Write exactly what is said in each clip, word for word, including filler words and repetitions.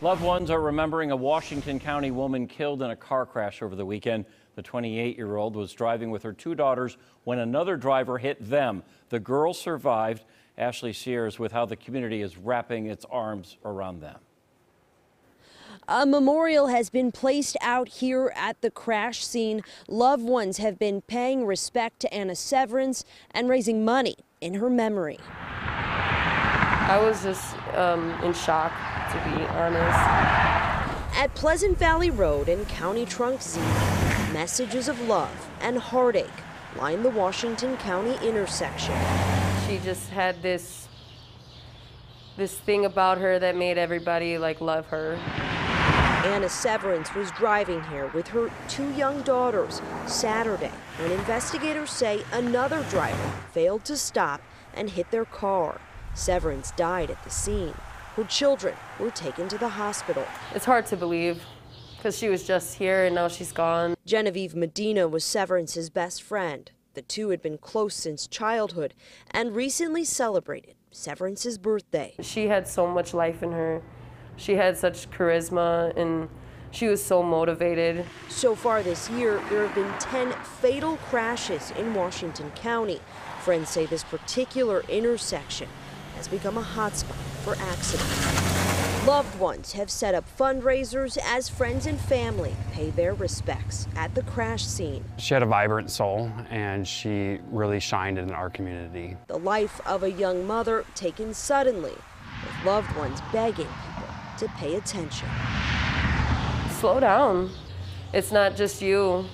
Loved ones are remembering a Washington County woman killed in a car crash over the weekend. The twenty-eight-year-old was driving with her two daughters when another driver hit them. The girl survived. Ashley Sears with how the community is wrapping its arms around them. A memorial has been placed out here at the crash scene. Loved ones have been paying respect to Anna Severance and raising money in her memory. I was just um, in shock, to be honest. At Pleasant Valley Road and County Trunk Z, messages of love and heartache line the Washington County intersection. She just had this, this thing about her that made everybody like love her. Anna Severance was driving here with her two young daughters Saturday when investigators say another driver failed to stop and hit their car. Severance died at the scene. Her children were taken to the hospital. It's hard to believe because she was just here and now she's gone. Genevieve Medina was Severance's best friend. The two had been close since childhood and recently celebrated Severance's birthday. She had so much life in her. She had such charisma and she was so motivated. So far this year, there have been ten fatal crashes in Washington County. Friends say this particular intersection has become a hotspot for accidents. Loved ones have set up fundraisers as friends and family pay their respects at the crash scene. She had a vibrant soul and she really shined in our community. The life of a young mother taken suddenly, with loved ones begging people to pay attention. Slow down. It's not just you.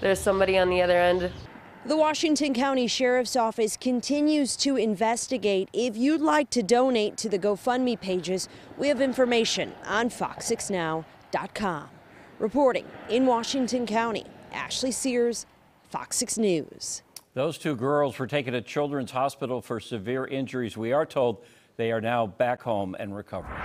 There's somebody on the other end. The Washington County Sheriff's Office continues to investigate. If you'd like to donate to the GoFundMe pages, we have information on fox six now dot com. Reporting in Washington County, Ashley Sears, Fox six News. Those two girls were taken to Children's Hospital for severe injuries. We are told they are now back home and recovering.